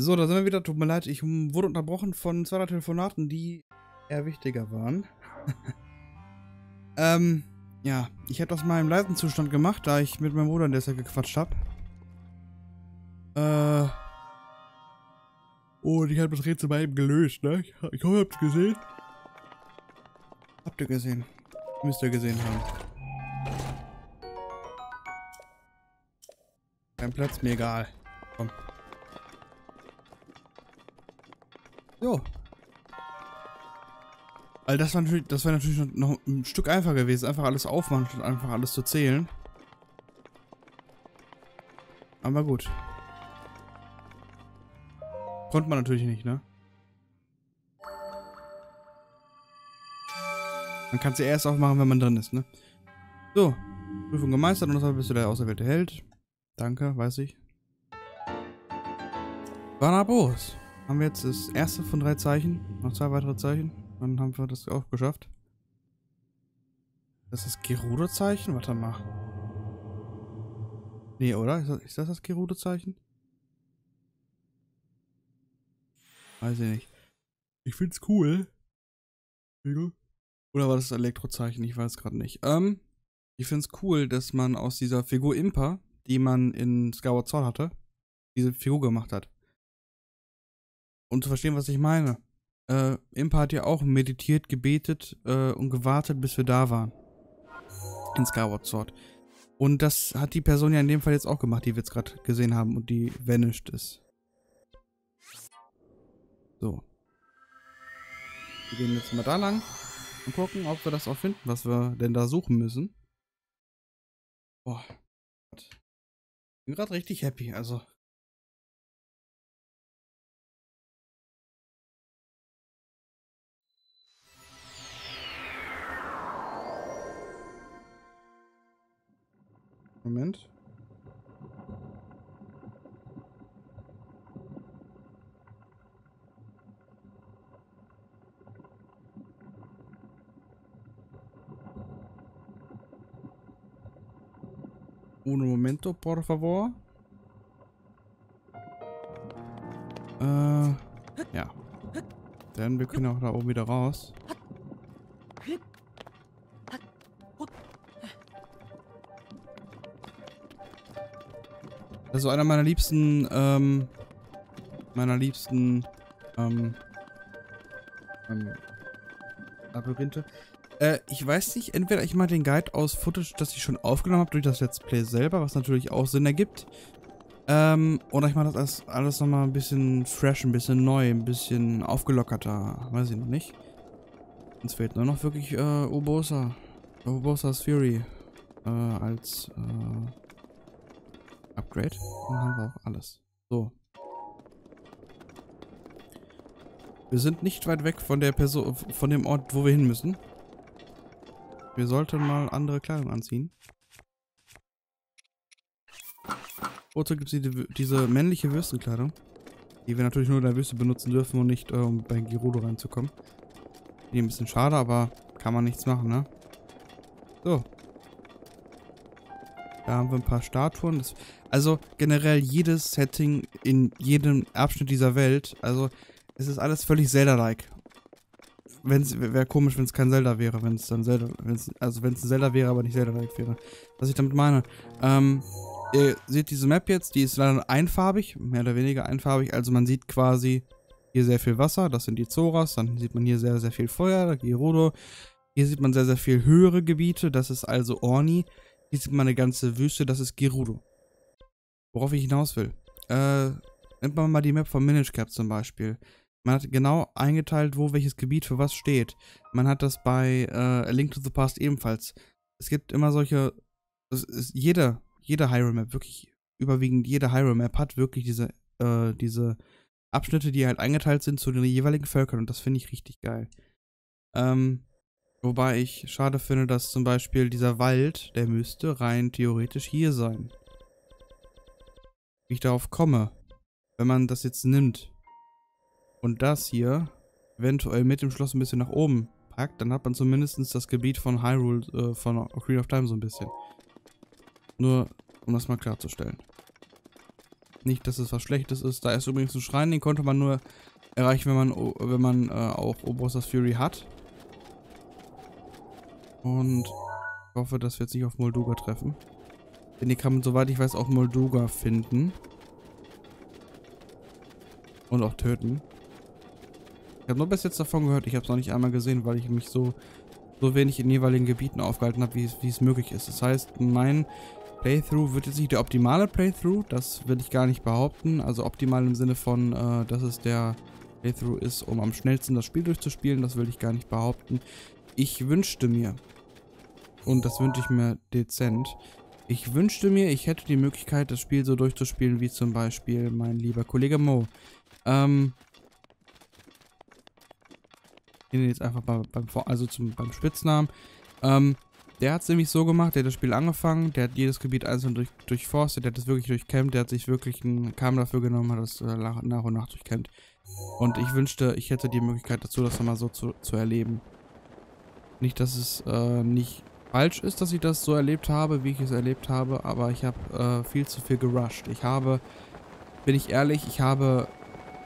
So, da sind wir wieder. Tut mir leid, ich wurde unterbrochen von zwei Telefonaten, die eher wichtiger waren. Ja, ich hätte das mal im leisen Zustand gemacht, da ich mit meinem Bruder in der Zeit gequatscht habe. Und ich habe das Rätsel bei ihm gelöst, ne? Ich hoffe, ihr habt es gesehen. Habt ihr gesehen? Müsst ihr gesehen haben. Kein Platz, mir egal. Komm. Jo. Weil das war natürlich, noch ein Stück einfacher gewesen. Einfach alles aufmachen und einfach alles zu zählen. Aber gut. Konnte man natürlich nicht, ne? Man kann sie erst aufmachen, wenn man drin ist, ne? So. Prüfung gemeistert und deshalb bist du der auserwählte Held. Danke, weiß ich. Barnabos. Haben wir jetzt das erste von 3 Zeichen. Noch 2 weitere Zeichen. Dann haben wir das auch geschafft. Das ist das Gerudo-Zeichen? Warte mal. Nee, oder? Ist das das Gerudo-Zeichen? Weiß ich nicht. Ich find's cool. Oder war das das Elektro-Zeichen? Ich weiß gerade nicht. Ich find's cool, dass man aus dieser Figur Impa, die man in Skyward Sword hatte, diese Figur gemacht hat. Um zu verstehen, was ich meine. Impa hat ja auch meditiert, gebetet und gewartet, bis wir da waren. In Skyward Sword. Und das hat die Person ja in dem Fall jetzt auch gemacht, die wir jetzt gerade gesehen haben und die vanished ist. So. Wir gehen jetzt mal da lang und gucken, ob wir das auch finden, was wir denn da suchen müssen. Boah. Ich bin gerade richtig happy, also. Moment. Un momento, por favor. Ja. Denn wir können auch da oben wieder raus. Also einer meiner liebsten, Labyrinthe. Ich weiß nicht, entweder ich mache den Guide aus Footage, das ich schon aufgenommen habe durch das Let's Play selber, was natürlich auch Sinn ergibt. Oder ich mache das alles nochmal ein bisschen fresh, ein bisschen neu, ein bisschen aufgelockerter, weiß ich noch nicht. Uns fehlt nur noch wirklich, Urbosa's Fury, als, Upgrade. Dann haben wir auch alles. So. Wir sind nicht weit weg von der Person, von dem Ort, wo wir hin müssen. Wir sollten mal andere Kleidung anziehen. Wozu gibt es diese männliche Wüstenkleidung, die wir natürlich nur in der Wüste benutzen dürfen und nicht, um bei Gerudo reinzukommen. Die ein bisschen schade, aber kann man nichts machen, ne? So. Da haben wir ein paar Statuen. Also generell jedes Setting in jedem Abschnitt dieser Welt. Also es ist alles völlig Zelda-like. Wäre komisch, wenn es kein Zelda wäre. Wenn es dann Zelda, wenn es ein Zelda wäre, aber nicht Zelda-like wäre. Was ich damit meine. Ihr seht diese Map jetzt. Die ist leider einfarbig. Mehr oder weniger einfarbig. Also man sieht quasi hier sehr viel Wasser. Das sind die Zoras. Dann sieht man hier sehr, sehr viel Feuer. Gerudo. Hier sieht man sehr, sehr viel höhere Gebiete. Das ist also Orni. Hier sieht man eine ganze Wüste, das ist Gerudo. Worauf ich hinaus will. Nimmt man mal die Map von Minish Cap zum Beispiel. Man hat genau eingeteilt, wo welches Gebiet für was steht. Man hat das bei A Link to the Past ebenfalls. Es gibt immer solche... Es ist jede Hyrule Map, wirklich überwiegend jede Hyrule Map hat wirklich diese Abschnitte, die halt eingeteilt sind zu den jeweiligen Völkern. Und das finde ich richtig geil. Wobei ich schade finde, dass zum Beispiel dieser Wald, der müsste rein theoretisch hier sein. Wie ich darauf komme, wenn man das jetzt nimmt und das hier eventuell mit dem Schloss ein bisschen nach oben packt, dann hat man zumindest das Gebiet von Hyrule, von Ocarina of Time so ein bisschen. Nur, um das mal klarzustellen. nicht, dass es was Schlechtes ist. Da ist übrigens ein Schrein, den konnte man nur erreichen, wenn man auch Urbosa's Fury hat. Und ich hoffe, dass wir jetzt nicht auf Molduga treffen. Denn hier kann man, soweit ich weiß, auch Molduga finden. Und auch töten. Ich habe nur bis jetzt davon gehört, ich habe es noch nicht einmal gesehen, weil ich mich so wenig in jeweiligen Gebieten aufgehalten habe, wie es möglich ist. Das heißt, mein Playthrough wird jetzt nicht der optimale Playthrough, das will ich gar nicht behaupten. Also optimal im Sinne von, dass es der Playthrough ist, um am schnellsten das Spiel durchzuspielen, das will ich gar nicht behaupten. Ich wünschte mir, und das wünsche ich mir dezent, ich wünschte mir, ich hätte die Möglichkeit, das Spiel so durchzuspielen, wie zum Beispiel mein lieber Kollege Mo. Ich nenne jetzt einfach beim Spitznamen. Der hat es nämlich so gemacht, der hat das Spiel angefangen, der hat jedes Gebiet einzeln durchforstet, der hat es wirklich durchkämmt, der hat sich wirklich einen Kamm dafür genommen, hat das nach und nach durchkämmt. Und ich wünschte, ich hätte die Möglichkeit dazu, das nochmal so zu erleben. Nicht, dass es nicht falsch ist, dass ich das so erlebt habe, wie ich es erlebt habe, aber ich habe viel zu viel gerusht. Ich habe, bin ich ehrlich, ich habe...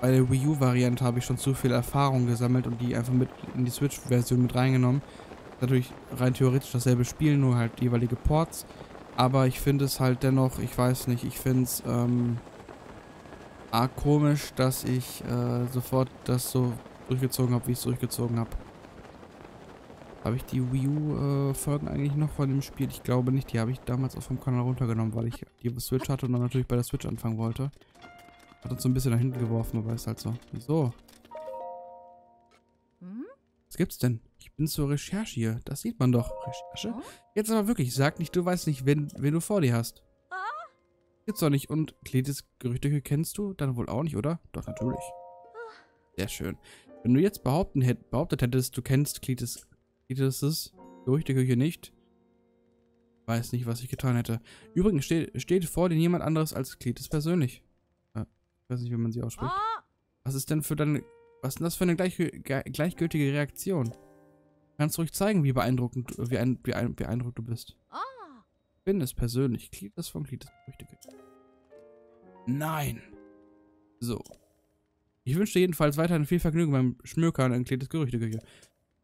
Bei der Wii U-Variante habe ich schon zu viel Erfahrung gesammelt und die einfach mit in die Switch-Version mit reingenommen. Natürlich rein theoretisch dasselbe Spiel, nur halt jeweilige Ports. Aber ich finde es halt dennoch, ich weiß nicht, ich finde es arg komisch, dass ich sofort das so durchgezogen habe, wie ich es durchgezogen habe. Habe ich die Wii U-Folgen eigentlich noch von dem Spiel? Ich glaube nicht, die habe ich damals auch vom Kanal runtergenommen, weil ich die Switch hatte und dann natürlich bei der Switch anfangen wollte. Hat uns so ein bisschen nach hinten geworfen, aber ist halt so. So. Was gibt's denn? Ich bin zur Recherche hier. Das sieht man doch. Recherche? Jetzt aber wirklich. Sag nicht, du weißt nicht, wen du vor dir hast. Gibt's doch nicht. Und Klitis Gerüchteküche kennst du? Dann wohl auch nicht, oder? Doch, natürlich. Sehr schön. Wenn du jetzt behauptet hättest, du kennst Klitis Gerüchteküche nicht. Weiß nicht, was ich getan hätte. Übrigens steht vor dir niemand anderes als Klitis persönlich. Ich weiß nicht, wie man sie ausspricht. Was ist denn für deine... Was ist denn das für eine gleichgültige Reaktion? Kannst ruhig zeigen, wie beeindruckend beeindruckt du bist. Ich bin es persönlich. Klitis von Klitis Gerüchteküche. Nein! So. Ich wünsche dir jedenfalls weiterhin viel Vergnügen beim Schmökern in Klitis Gerüchteküche.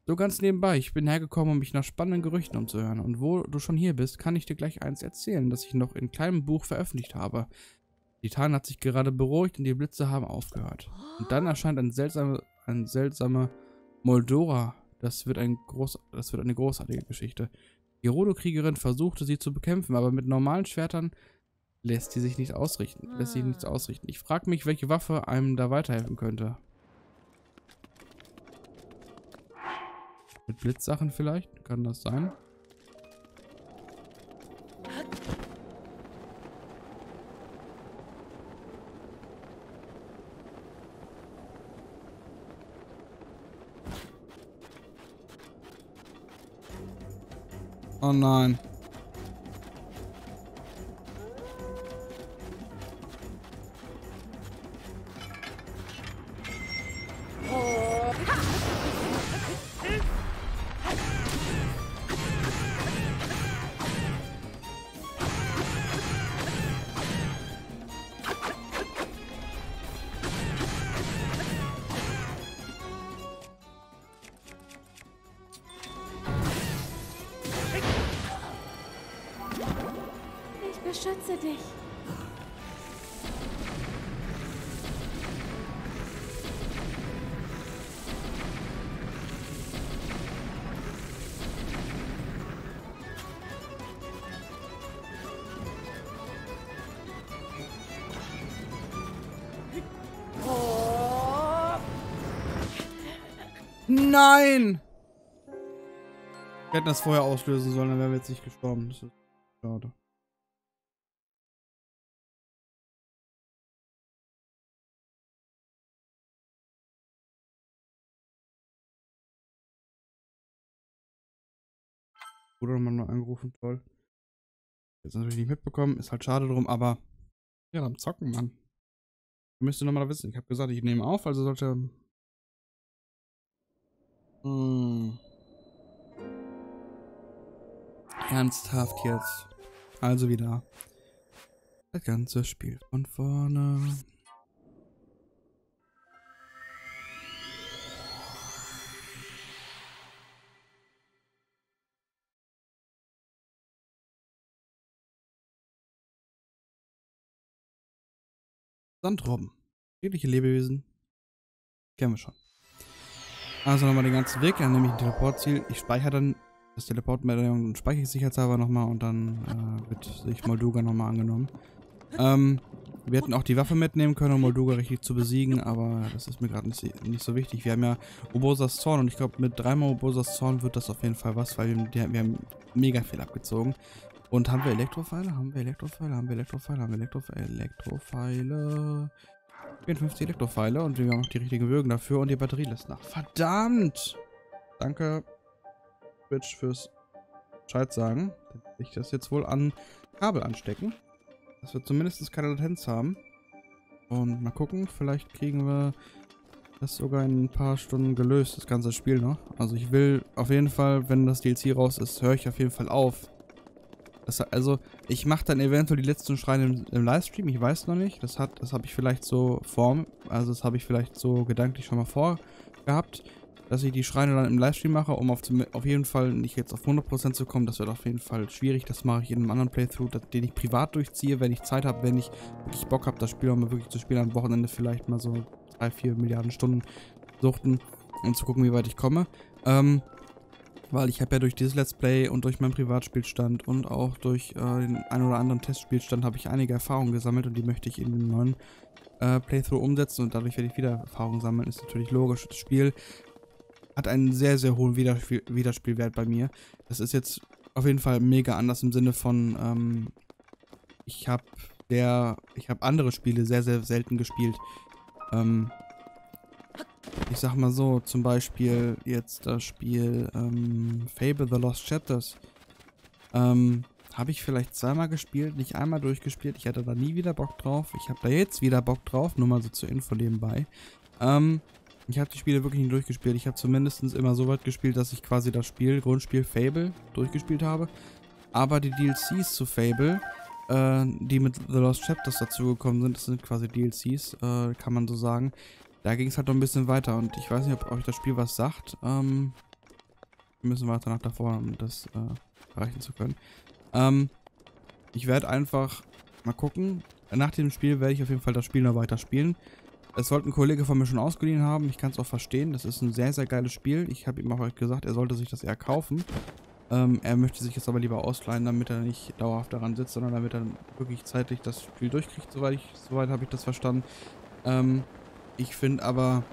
So ganz nebenbei, ich bin hergekommen, um mich nach spannenden Gerüchten umzuhören. Und wo du schon hier bist, kann ich dir gleich eins erzählen, das ich noch in kleinem Buch veröffentlicht habe. Titan hat sich gerade beruhigt und die Blitze haben aufgehört. Und dann erscheint ein seltsamer Moldora. Das wird eine großartige Geschichte. Die Gerudo-Kriegerin versuchte sie zu bekämpfen, aber mit normalen Schwertern lässt sie sich nicht ausrichten. Ich frage mich, welche Waffe einem da weiterhelfen könnte. Mit Blitzsachen vielleicht? Kann das sein? Oh nein. Schütze dich. Nein! Wir hätten das vorher auslösen sollen, dann wären wir jetzt nicht gestorben. Das ist schade. Oder nochmal nur angerufen, toll. Jetzt natürlich nicht mitbekommen, ist halt schade drum, aber ja, am Zocken, Mann. Müsst ihr nochmal wissen, ich habe gesagt, ich nehme auf, also sollte... Ernsthaft jetzt. Also wieder. Das ganze Spiel von vorne. Sandrobben. Friedliche Lebewesen. Kennen wir schon. Also nochmal den ganzen Weg, dann nehme ich ein Teleportziel. Ich speichere dann das Teleportmedaillon und speichere ich sicherheitshalber nochmal und dann wird sich Molduga nochmal angenommen. Wir hätten auch die Waffe mitnehmen können, um Molduga richtig zu besiegen, aber das ist mir gerade nicht so wichtig. Wir haben ja Urbosas Zorn und ich glaube mit dreimal Urbosas Zorn wird das auf jeden Fall was, weil wir haben mega viel abgezogen. Und haben wir Elektrofeile? Haben wir Elektrofeile? Haben wir Elektrofeile? Haben wir Elektrofeile? Elektrofeile. 54 Elektrofeile und wir haben auch die richtigen Bögen dafür und die Batterie lässt nach. Verdammt! Danke, Twitch, fürs Bescheid sagen. Dann werde ich das jetzt wohl an Kabel anstecken, dass wir zumindest keine Latenz haben. Und mal gucken, vielleicht kriegen wir das sogar in ein paar Stunden gelöst, das ganze Spiel noch. Also ich will auf jeden Fall, wenn das DLC raus ist, höre ich auf jeden Fall auf. Also, ich mache dann eventuell die letzten Schreine im Livestream, ich weiß noch nicht. Das habe ich vielleicht so gedanklich schon mal vorgehabt, dass ich die Schreine dann im Livestream mache, um auf jeden Fall nicht jetzt auf 100% zu kommen. Das wird auf jeden Fall schwierig. Das mache ich in einem anderen Playthrough, den ich privat durchziehe, wenn ich Zeit habe, wenn ich wirklich Bock habe, das Spiel auch mal wirklich zu spielen, am Wochenende vielleicht mal so 3-4 Milliarden Stunden suchten, um zu gucken, wie weit ich komme. Weil ich habe ja durch dieses Let's Play und durch meinen Privatspielstand und auch durch den ein oder anderen Testspielstand habe ich einige Erfahrungen gesammelt und die möchte ich in den neuen Playthrough umsetzen und dadurch werde ich wieder Erfahrungen sammeln, ist natürlich logisch. Das Spiel hat einen sehr, sehr hohen Wiederspielwert bei mir. Das ist jetzt auf jeden Fall mega anders im Sinne von, ich habe andere Spiele sehr, sehr selten gespielt. Ich sag mal so, zum Beispiel jetzt das Spiel Fable The Lost Chapters. Habe ich vielleicht zweimal gespielt, nicht einmal durchgespielt. Ich hatte da nie wieder Bock drauf. Ich habe da jetzt wieder Bock drauf, nur mal so zur Info nebenbei. Ich habe die Spiele wirklich nicht durchgespielt. Ich habe zumindest immer so weit gespielt, dass ich quasi das Grundspiel Fable durchgespielt habe. Aber die DLCs zu Fable, die mit The Lost Chapters dazugekommen sind, das sind quasi DLCs, kann man so sagen. Da ging es halt noch ein bisschen weiter und ich weiß nicht, ob euch das Spiel was sagt. Wir müssen weiter nach davor, um das erreichen zu können. Ich werde einfach mal gucken. Nach dem Spiel werde ich auf jeden Fall das Spiel noch weiter spielen. Es sollte ein Kollege von mir schon ausgeliehen haben. Ich kann es auch verstehen. Das ist ein sehr, sehr geiles Spiel. Ich habe ihm auch gesagt, er sollte sich das eher kaufen. Er möchte sich jetzt aber lieber ausleihen, damit er nicht dauerhaft daran sitzt, sondern damit er wirklich zeitlich das Spiel durchkriegt. Soweit habe ich das verstanden. Ich finde aber,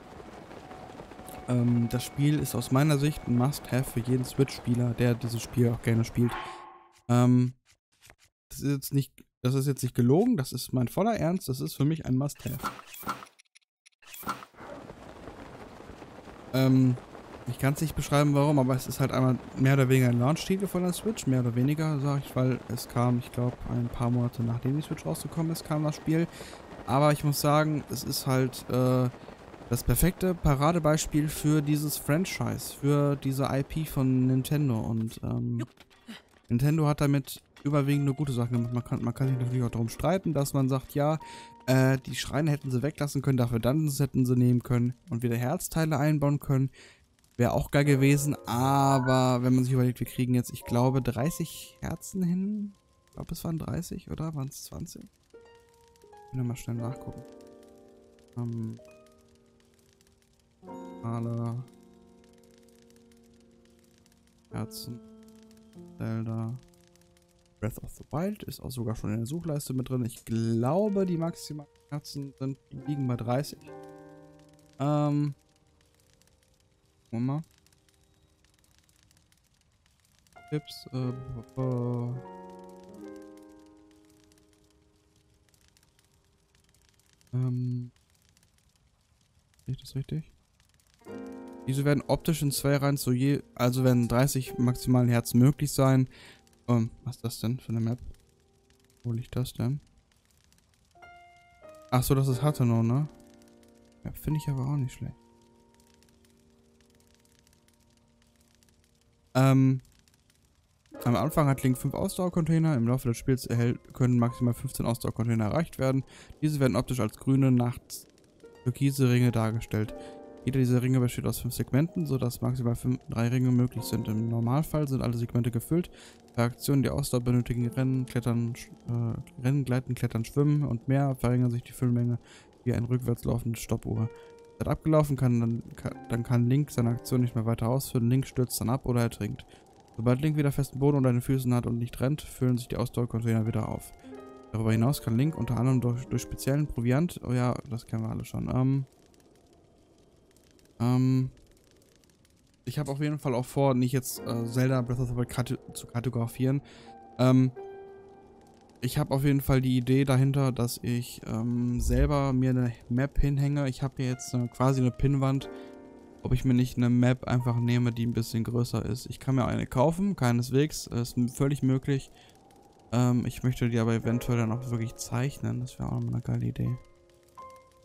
das Spiel ist aus meiner Sicht ein Must-Have für jeden Switch-Spieler, der dieses Spiel auch gerne spielt. Das ist jetzt nicht gelogen, das ist mein voller Ernst, das ist für mich ein Must-Have. Ich kann es nicht beschreiben, warum, aber es ist halt einmal mehr oder weniger ein Launch-Titel von der Switch, mehr oder weniger, sage ich, weil es kam, ich glaube, ein paar Monate nachdem die Switch rausgekommen ist, kam das Spiel. Aber ich muss sagen, es ist halt das perfekte Paradebeispiel für dieses Franchise, für diese IP von Nintendo. Und Nintendo hat damit überwiegend nur gute Sachen gemacht. Man kann sich natürlich auch darum streiten, dass man sagt, ja, die Schreine hätten sie weglassen können, dafür Dungeons hätten sie nehmen können und wieder Herzteile einbauen können. Wäre auch geil gewesen, aber wenn man sich überlegt, wir kriegen jetzt, ich glaube, 30 Herzen hin. Ich glaube, es waren 30, oder? Waren es 20? Nochmal schnell nachgucken. Alle Herzen. Zelda. Breath of the Wild ist auch sogar schon in der Suchleiste mit drin. Ich glaube, die maximalen Herzen liegen bei 30. Gucken wir mal. Tipps. Sehe ich das richtig? Diese werden optisch in 2 Reihen zu je, also werden 30 maximalen Herzen möglich sein. Was ist das denn für eine Map? Wo liegt das denn? Achso, das ist Hatterno, ne? Map finde ich aber auch nicht schlecht. Am Anfang hat Link 5 Ausdauercontainer, im Laufe des Spiels können maximal 15 Ausdauercontainer erreicht werden. Diese werden optisch als grüne, nachts türkise Ringe dargestellt. Jeder dieser Ringe besteht aus 5 Segmenten, sodass maximal 3 Ringe möglich sind. Im Normalfall sind alle Segmente gefüllt. Für Aktionen, die Ausdauer benötigen, Rennen, Gleiten, Klettern, Schwimmen und mehr, verringern sich die Füllmenge wie eine rückwärts laufende Stoppuhr. Wenn abgelaufen kann Link seine Aktion nicht mehr weiter ausführen. Link stürzt dann ab oder ertrinkt. Sobald Link wieder festen Boden unter den Füßen hat und nicht rennt, füllen sich die Ausdauercontainer wieder auf. Darüber hinaus kann Link unter anderem durch speziellen Proviant... Oh ja, das kennen wir alle schon. Ich habe auf jeden Fall auch vor, nicht jetzt Zelda Breath of the Wild zu kartografieren. Ich habe auf jeden Fall die Idee dahinter, dass ich selber mir eine Map hinhänge. Ich habe hier jetzt quasi eine Pinnwand, ob ich mir nicht eine Map einfach nehme, die ein bisschen größer ist. Ich kann mir eine kaufen, keineswegs, ist völlig möglich. Ich möchte die aber eventuell dann auch wirklich zeichnen, das wäre auch eine geile Idee.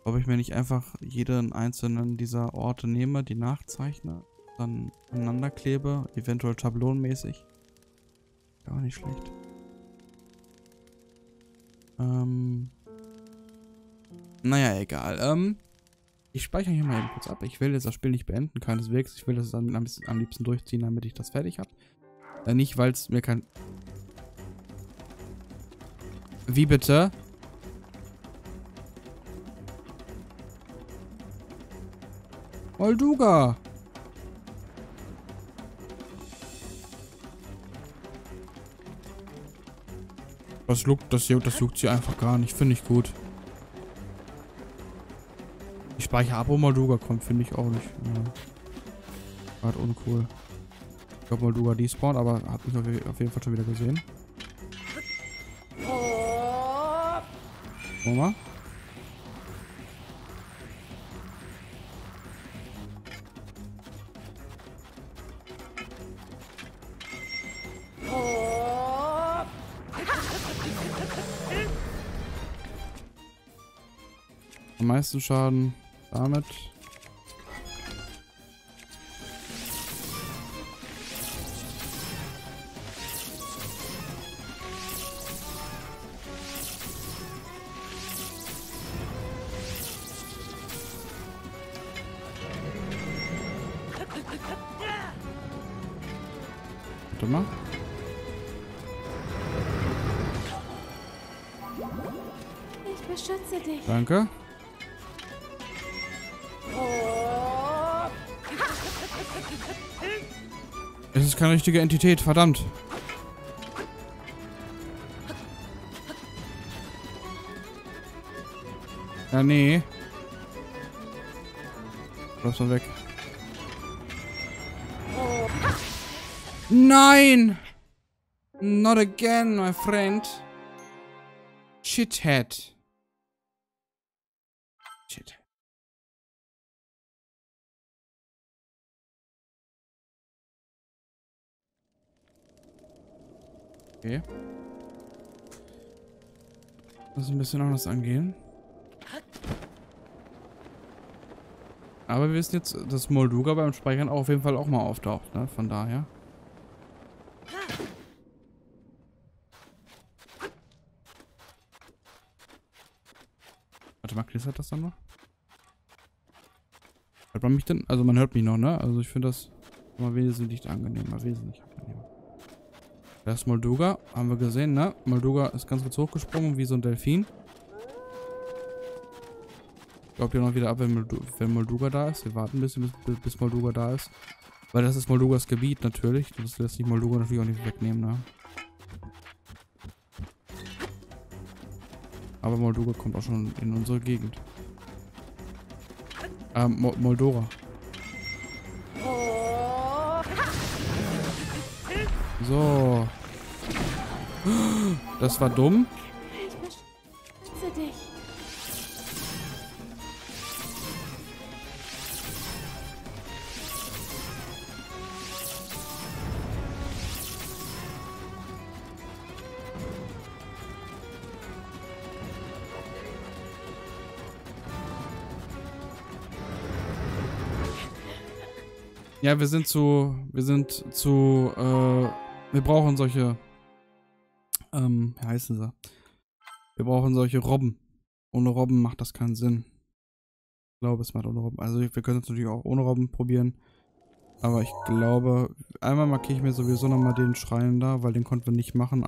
Ob ich mir nicht einfach jeden einzelnen dieser Orte nehme, die nachzeichne, dann aneinander klebe, eventuell tablonenmäßig. Gar nicht schlecht. Naja, egal. Ich speichere hier mal eben kurz ab. Ich will jetzt das Spiel nicht beenden, keineswegs. Ich will das dann am liebsten durchziehen, damit ich das fertig habe. Nicht, weil es mir kein... Wie bitte? Molduga! Das juckt sie einfach gar nicht. Finde ich gut. Ich speichere ab, wo Molduga kommt. Finde ich auch nicht. Ja. War uncool. Ich glaube, Molduga despawnt, aber hat mich auf jeden Fall schon wieder gesehen. Guck mal. Am meisten Schaden damit. Warte mal. Ich beschütze dich. Danke. Es ist keine richtige Entität, verdammt. Ja, nee. Lass mal weg. Nein! Not again, my friend. Shithead. Shithead. Okay. Lass ein bisschen anders angehen. Aber wir wissen jetzt, dass Molduga beim Speichern auch auf jeden Fall auch mal auftaucht, ne? Von daher. Warte mal, knistert das dann noch? Hört man mich denn? Also man hört mich noch, ne? Also ich finde das mal wesentlich angenehmer, wesentlich angenehmer. Das ist Molduga, haben wir gesehen, ne? Molduga ist ganz kurz hochgesprungen, wie so ein Delfin. Ich glaube, der noch wieder ab, wenn Molduga da ist. Wir warten ein bisschen, bis Molduga da ist. Weil das ist Moldugas Gebiet, natürlich. Das lässt sich Molduga natürlich auch nicht wegnehmen, ne? Aber Molduga kommt auch schon in unsere Gegend. Moldora. So. Das war dumm. Ich beschütze dich. Ja, wir sind zu Wir brauchen solche, wie heißen sie? Wir brauchen solche Robben. Ohne Robben macht das keinen Sinn. Ich glaube, es macht ohne Robben. Also wir können es natürlich auch ohne Robben probieren. Aber ich glaube, einmal markiere ich mir sowieso nochmal den Schrein da, weil den konnten wir nicht machen,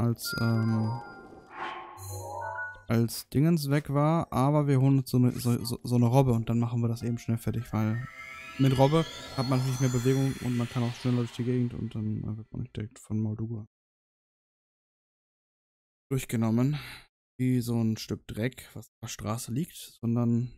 als Dingens weg war. Aber wir holen uns so eine Robbe und dann machen wir das eben schnell fertig, weil mit Robbe hat man nicht mehr Bewegung und man kann auch schneller durch die Gegend und dann wird man nicht direkt von Molduga durchgenommen. Wie so ein Stück Dreck, was auf der Straße liegt, sondern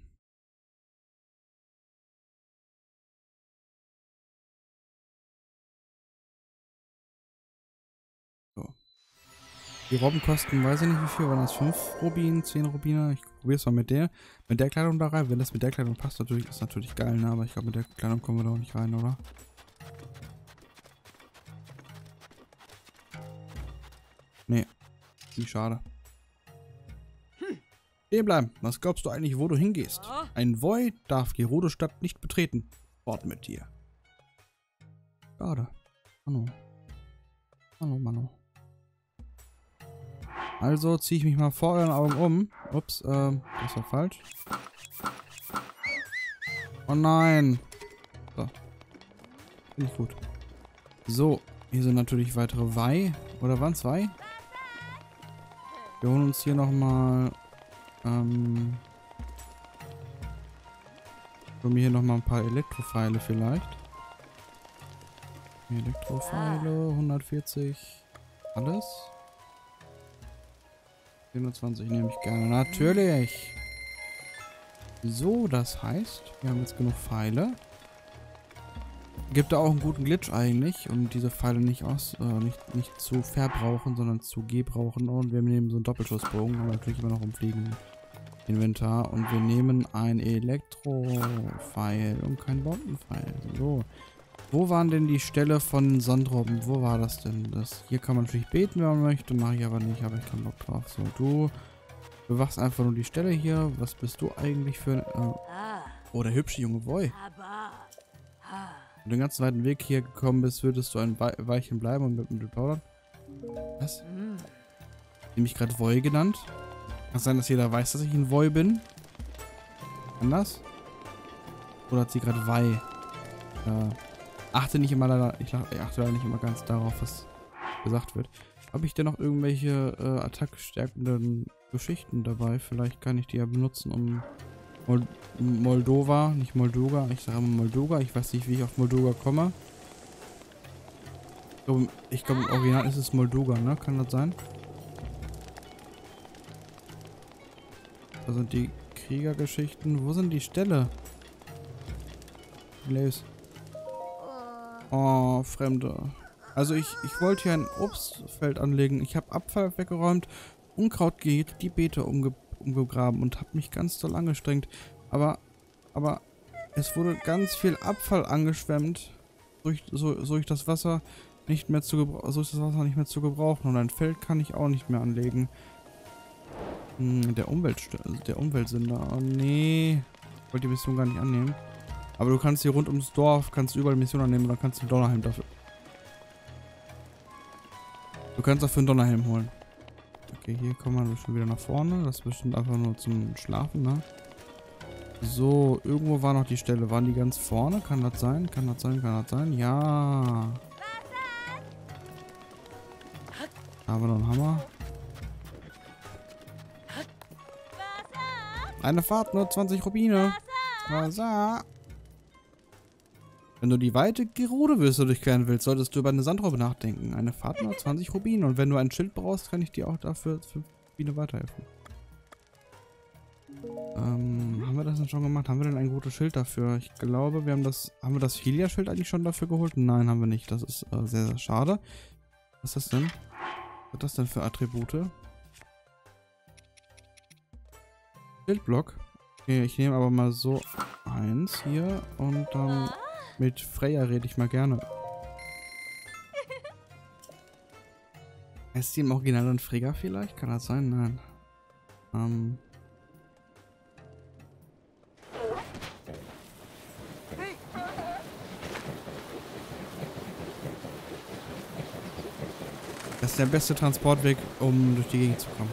die Robben kosten, weiß ich nicht wie viel, waren das 5 Rubinen, 10 Rubine? Ich probiere es mal mit der Kleidung da rein. Wenn das mit der Kleidung passt, natürlich ist natürlich geil, ne? Aber ich glaube, mit der Kleidung kommen wir da auch nicht rein, oder? Nee, wie schade. Stehen bleiben, was glaubst du eigentlich, wo du hingehst? Ein Void darf Gerudo Stadt nicht betreten. Fort mit dir. Schade. Manu. Manu, Manu. Also ziehe ich mich mal vor euren Augen um. Ups, das war falsch. Oh nein. So. Nicht gut. So, hier sind natürlich weitere Weih. Oder waren es Weih? Wir holen uns hier nochmal. Ich hole mir hier nochmal ein paar Elektropfeile vielleicht. Elektropfeile, 140. Alles. 27 nehme ich gerne. Natürlich! So, das heißt, wir haben jetzt genug Pfeile. Gibt da auch einen guten Glitch eigentlich, um diese Pfeile nicht zu verbrauchen, sondern zu gebrauchen. Und wir nehmen so einen Doppelschussbogen, aber natürlich immer noch umfliegen. Inventar. Und wir nehmen ein Elektropfeil und kein Bombenpfeil. So. Wo waren denn die Stelle von Sandrobben? Wo war das denn? Das hier kann man natürlich beten, wenn man möchte. Mache ich aber nicht, aber ich kann Bock drauf. So, du bewachst einfach nur die Stelle hier. Was bist du eigentlich für ein... oh, der hübsche junge Boy. Wenn du den ganzen weiten Weg hier gekommen bist, würdest du ein Weilchen bleiben und mit dem plaudern. Was? Nämlich gerade Boy genannt. Kann sein, dass jeder weiß, dass ich ein Boy bin. Anders? Oder hat sie gerade Weih? Achte nicht immer leider, ich achte leider nicht immer ganz darauf, was gesagt wird. Habe ich denn noch irgendwelche attackstärkenden Geschichten dabei? Vielleicht kann ich die ja benutzen, um Moldova, nicht Molduga. Ich sage immer Molduga. Ich weiß nicht, wie ich auf Molduga komme. Ich glaube, im Original ist es Molduga, ne? Kann das sein? Da sind die Kriegergeschichten. Wo sind die Ställe? Blaze. Oh, Fremde. Also ich wollte hier ein Obstfeld anlegen. Ich habe Abfall weggeräumt, Unkraut gejagt, die Beete umgegraben und habe mich ganz doll angestrengt. Aber es wurde ganz viel Abfall angeschwemmt, durch das Wasser nicht mehr zu gebrauchen. Und ein Feld kann ich auch nicht mehr anlegen. Der Umweltsünder. Oh nee. Ich wollte die Mission gar nicht annehmen. Aber du kannst hier rund ums Dorf, kannst überall Missionen annehmen und dann kannst du einen Donnerhelm dafür. Du kannst dafür einen Donnerhelm holen. Okay, hier kommen wir schon wieder nach vorne. Das ist bestimmt einfach nur zum Schlafen, ne? So, irgendwo war noch die Stelle. Waren die ganz vorne? Kann das sein? Kann das sein? Kann das sein? Ja. Aber noch einen Hammer. Eine Fahrt, nur 20 Rubine. Wasser. Wenn du die weite Gerudo-Wüste durchqueren willst, solltest du über eine Sandrobe nachdenken. Eine Fahrt nur 20 Rubine. Und wenn du ein Schild brauchst, kann ich dir auch dafür 5 Rubine weiterhelfen. Haben wir das denn schon gemacht? Haben wir denn ein gutes Schild dafür? Ich glaube, wir haben das... Haben wir das Hylia-Schild eigentlich schon dafür geholt? Nein, haben wir nicht. Das ist sehr, sehr schade. Was ist das denn? Was hat das denn für Attribute? Schildblock. Okay, ich nehme aber mal so eins hier und dann... Mit Freya rede ich mal gerne. Heißt sie im Original dann Frega vielleicht? Kann das sein? Nein. Das ist der beste Transportweg, um durch die Gegend zu kommen.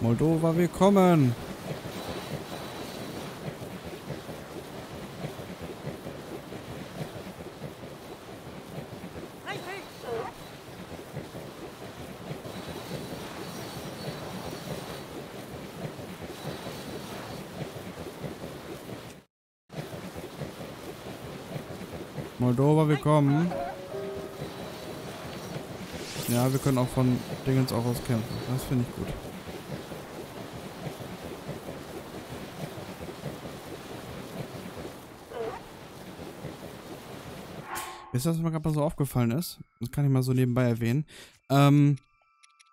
Moldova, willkommen! Moldova, willkommen! Ja, wir können auch von Dingens auch aus kämpfen. Das finde ich gut. Wisst ihr, was mir gerade mal so aufgefallen ist? Das kann ich mal so nebenbei erwähnen.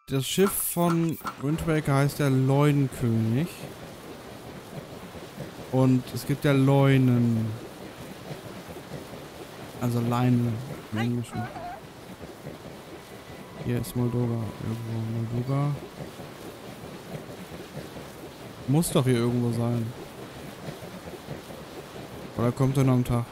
Das Schiff von Windbreaker heißt der Leuenkönig. Und es gibt ja Leunen. Also Leinen im Englischen. Hier ist Molduga. Irgendwo Molduga. Muss doch hier irgendwo sein. Oder kommt er noch am Tag?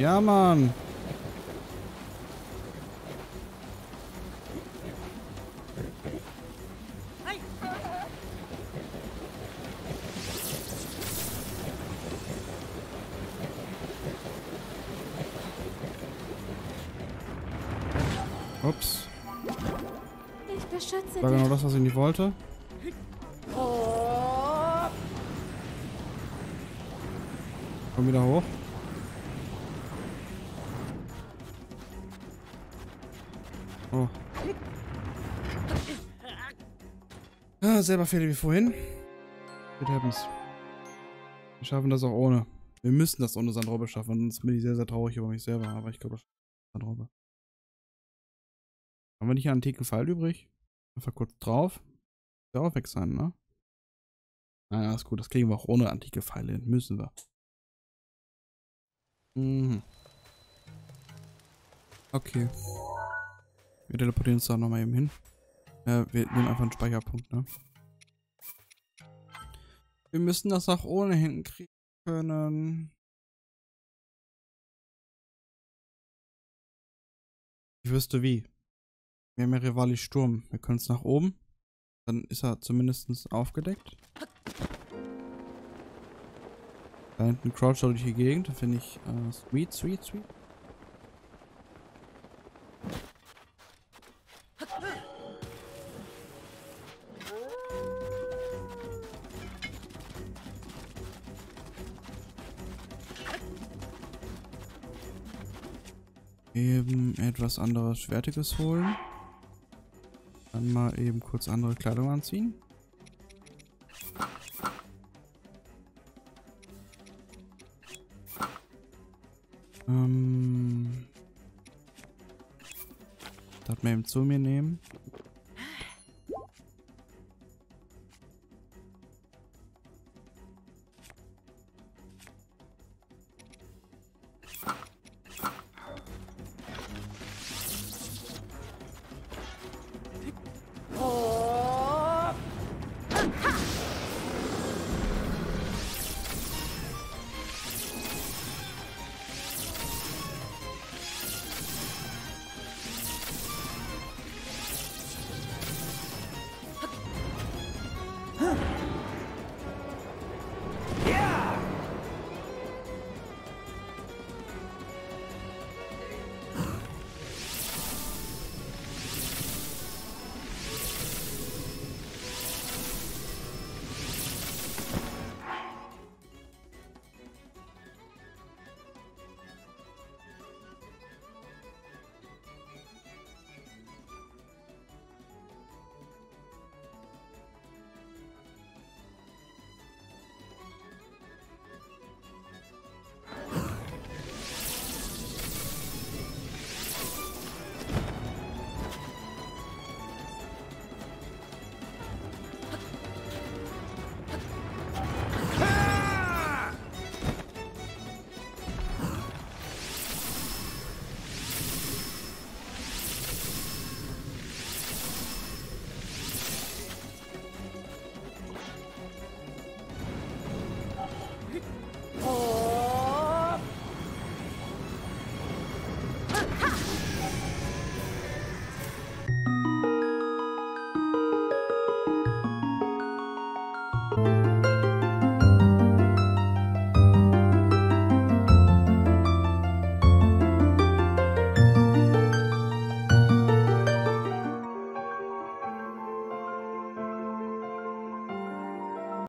Ja, Mann. Ups. Ich beschütze dich. War genau das, was ich nicht wollte. Komm wieder hoch. Oh. Ah, selber Fehler wie vorhin. It happens. Wir schaffen das auch ohne. Wir müssen das ohne Sandrobe schaffen, sonst bin ich sehr, sehr traurig über mich selber. Aber ich glaube, Sandrobe. Haben wir nicht einen antiken Fall übrig? Einfach kurz drauf. Soll auch weg sein, ne? Nein, alles gut. Das kriegen wir auch ohne antike Pfeile hin. Müssen wir. Mhm. Okay. Wir teleportieren uns da nochmal eben hin. Wir nehmen einfach einen Speicherpunkt, ne? Wir müssen das auch ohne hinkriegen können. Ich wüsste wie. Wir haben ja Revali Sturm. Wir können es nach oben. Dann ist er zumindest aufgedeckt. Da hinten croucht er durch die Gegend. Da finde ich sweet. Eben etwas anderes Schwertiges holen. Dann mal eben kurz andere Kleidung anziehen. Das mal eben zu mir nehmen.